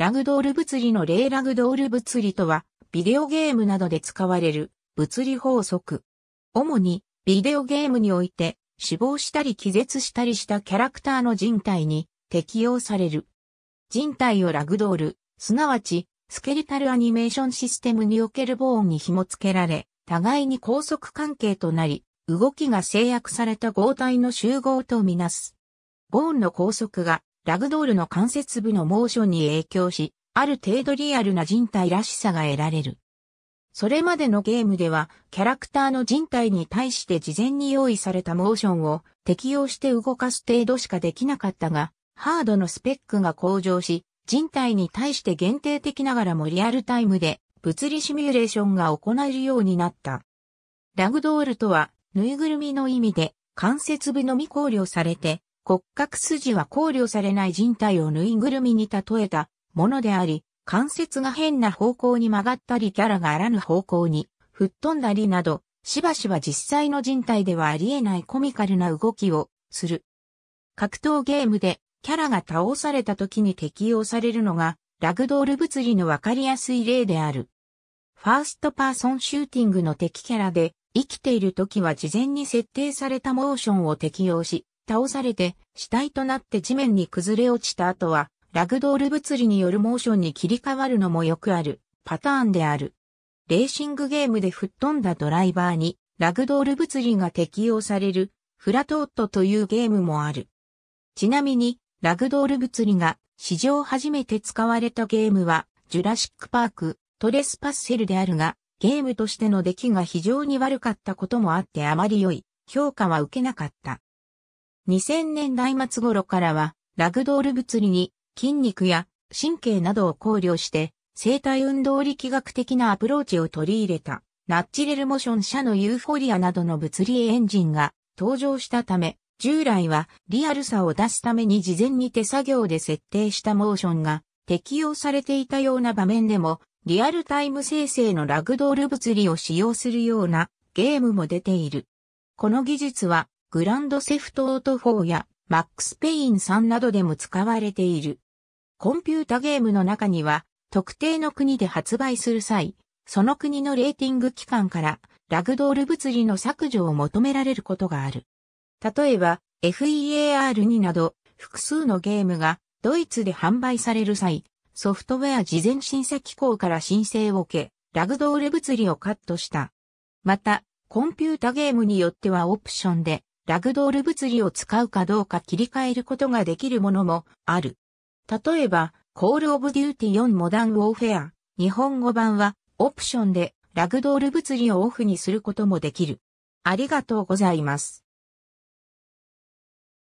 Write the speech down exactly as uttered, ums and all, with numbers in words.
ラグドール物理の例。ラグドール物理とは、ビデオゲームなどで使われる物理法則。主に、ビデオゲームにおいて、死亡したり気絶したりしたキャラクターの人体に適用される。人体をラグドール、すなわち、スケレタルアニメーションシステムにおけるボーンに紐付けられ、互いに拘束関係となり、動きが制約された合体の集合とみなす。ボーンの拘束が、ラグドールの関節部のモーションに影響し、ある程度リアルな人体らしさが得られる。それまでのゲームでは、キャラクターの人体に対して事前に用意されたモーションを適用して動かす程度しかできなかったが、ハードのスペックが向上し、人体に対して限定的ながらもリアルタイムで物理シミュレーションが行えるようになった。ラグドールとは、ぬいぐるみの意味で、関節部のみ考慮されて、骨格筋は考慮されない人体をぬいぐるみに例えたものであり、関節が変な方向に曲がったりキャラがあらぬ方向に吹っ飛んだりなど、しばしば実際の人体ではありえないコミカルな動きをする。格闘ゲームでキャラが倒された時に適用されるのがラグドール物理のわかりやすい例である。ファーストパーソンシューティングの敵キャラで生きている時は事前に設定されたモーションを適用し、倒されて死体となって地面に崩れ落ちた後は、ラグドール物理によるモーションに切り替わるのもよくあるパターンである。レーシングゲームで吹っ飛んだドライバーにラグドール物理が適用されるフラトートというゲームもある。ちなみにラグドール物理が史上初めて使われたゲームはジュラシックパークトレスパッセルであるが、ゲームとしての出来が非常に悪かったこともあってあまり良い評価は受けなかった。にせんねんだいまつ頃からはラグドール物理に筋肉や神経などを考慮して生体運動力学的なアプローチを取り入れたナッチレルモション社のユーフォリアなどの物理エンジンが登場したため、従来はリアルさを出すために事前に手作業で設定したモーションが適用されていたような場面でもリアルタイム生成のラグドール物理を使用するようなゲームも出ている。この技術はグランドセフトオートフォーやマックス・ペインさんなどでも使われている。コンピュータゲームの中には、特定の国で発売する際、その国のレーティング機関から、ラグドール物理の削除を求められることがある。例えば、エフイーエーアールツー など、複数のゲームが、ドイツで販売される際、ソフトウェア事前審査機構から申請を受け、ラグドール物理をカットした。また、コンピュータゲームによってはオプションで、ラグドール物理を使うかどうか切り替えることができるものもある。例えば、Call of Duty フォー Modern Warfare、日本語版は、オプションで、ラグドール物理をオフにすることもできる。ありがとうございます。